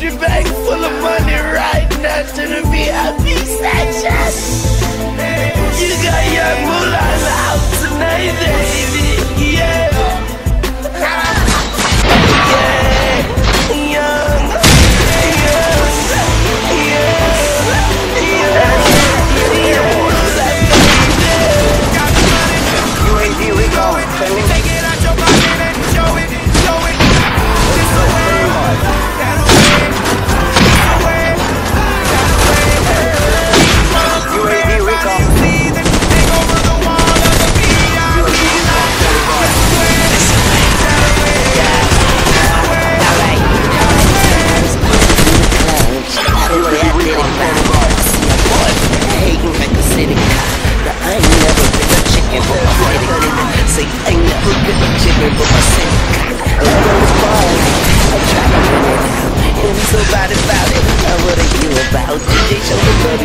grocery bag full of money right now to the VIP section. You got your moolahs out tonight, baby, yeah.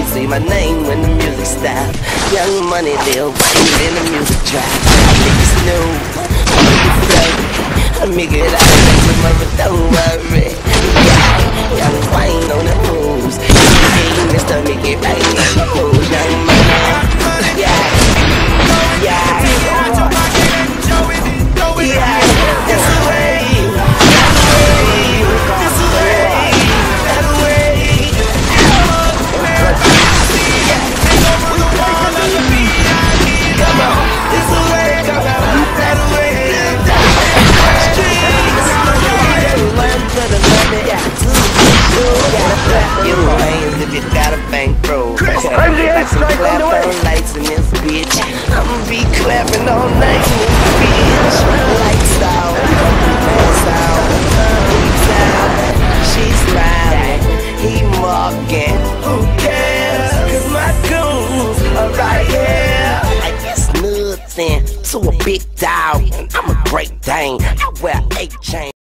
Say my name when the music stops. Young Money, Lil Wayne, and the music drops. I think it's new, I think it's dirty. I make it out like the mother, don't worry. Yeah, Young Wayne on the moves. Young King, let's start making right on the moves. Young Money, yeah, yeah, yeah. That's the way. To a big dog, I'm a great thing. I wear 8 chains.